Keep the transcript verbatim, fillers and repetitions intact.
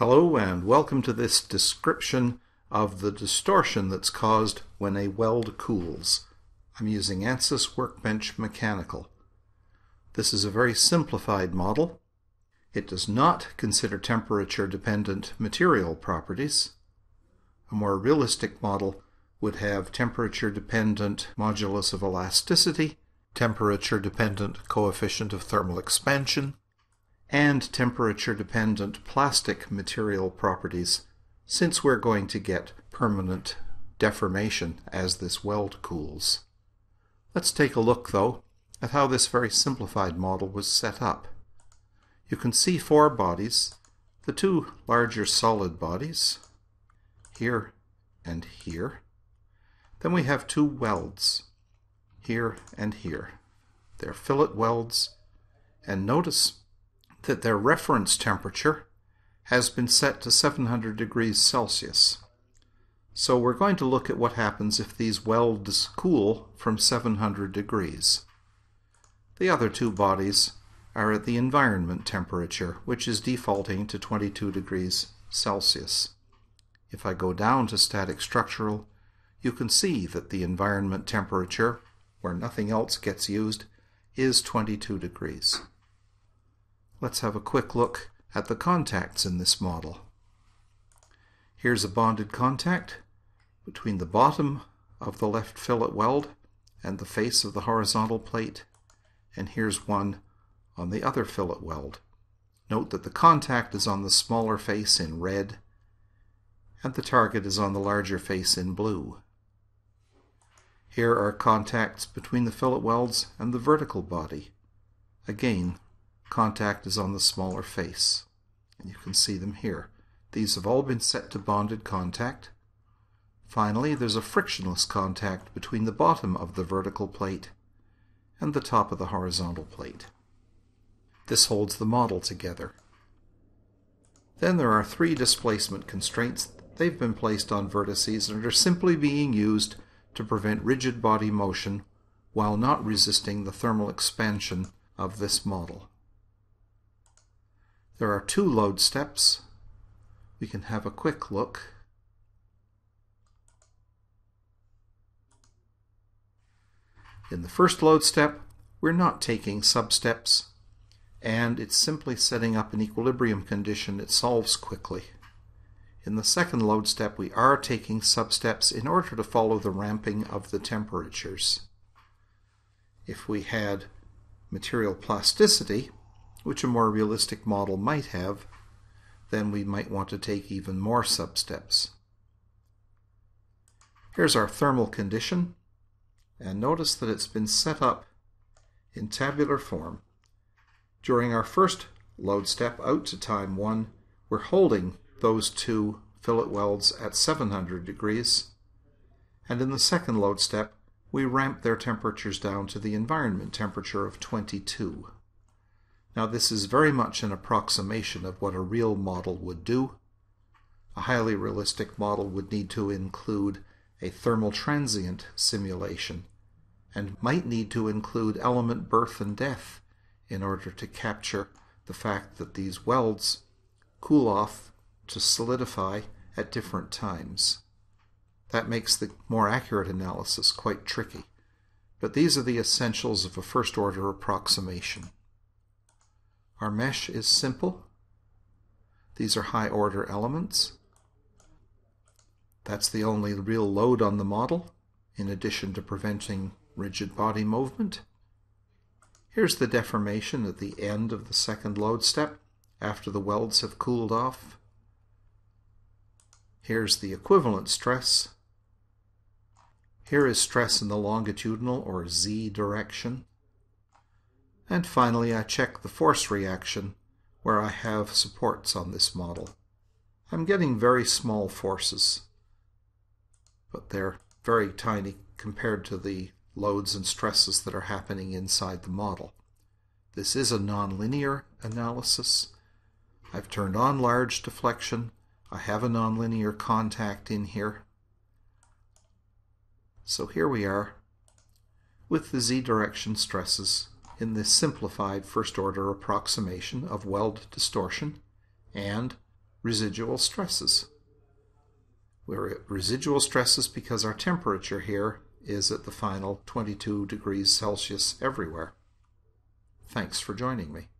Hello and welcome to this description of the distortion that's caused when a weld cools. I'm using ANSYS Workbench Mechanical. This is a very simplified model. It does not consider temperature-dependent material properties. A more realistic model would have temperature-dependent modulus of elasticity, temperature-dependent coefficient of thermal expansion, and temperature-dependent plastic material properties, since we're going to get permanent deformation as this weld cools. Let's take a look, though, at how this very simplified model was set up. You can see four bodies, the two larger solid bodies, here and here. Then we have two welds, here and here. They're fillet welds, and notice that their reference temperature has been set to seven hundred degrees Celsius. So we're going to look at what happens if these welds cool from seven hundred degrees. The other two bodies are at the environment temperature, which is defaulting to twenty-two degrees Celsius. If I go down to static structural, you can see that the environment temperature, where nothing else gets used, is twenty-two degrees. Let's have a quick look at the contacts in this model. Here's a bonded contact between the bottom of the left fillet weld and the face of the horizontal plate, and here's one on the other fillet weld. Note that the contact is on the smaller face in red, and the target is on the larger face in blue. Here are contacts between the fillet welds and the vertical body. Again, contact is on the smaller face, and you can see them here. These have all been set to bonded contact. Finally, there's a frictionless contact between the bottom of the vertical plate and the top of the horizontal plate. This holds the model together. Then there are three displacement constraints. They've been placed on vertices and are simply being used to prevent rigid body motion while not resisting the thermal expansion of this model. There are two load steps. We can have a quick look. In the first load step, we're not taking substeps, and it's simply setting up an equilibrium condition that solves quickly. In the second load step, we are taking substeps in order to follow the ramping of the temperatures. If we had material plasticity, which a more realistic model might have, then we might want to take even more substeps. Here's our thermal condition, and notice that it's been set up in tabular form. During our first load step out to time one, we're holding those two fillet welds at seven hundred degrees, and in the second load step, we ramp their temperatures down to the environment temperature of twenty-two. Now, this is very much an approximation of what a real model would do. A highly realistic model would need to include a thermal transient simulation and might need to include element birth and death in order to capture the fact that these welds cool off to solidify at different times. That makes the more accurate analysis quite tricky, but these are the essentials of a first-order approximation. Our mesh is simple. These are high-order elements. That's the only real load on the model, in addition to preventing rigid body movement. Here's the deformation at the end of the second load step, after the welds have cooled off. Here's the equivalent stress. Here is stress in the longitudinal, or Z, direction. And finally, I check the force reaction, where I have supports on this model. I'm getting very small forces, but they're very tiny compared to the loads and stresses that are happening inside the model. This is a nonlinear analysis. I've turned on large deflection. I have a nonlinear contact in here. So here we are with the Z direction stresses in this simplified first-order approximation of weld distortion and residual stresses. We're at residual stresses because our temperature here is at the final twenty-two degrees Celsius everywhere. Thanks for joining me.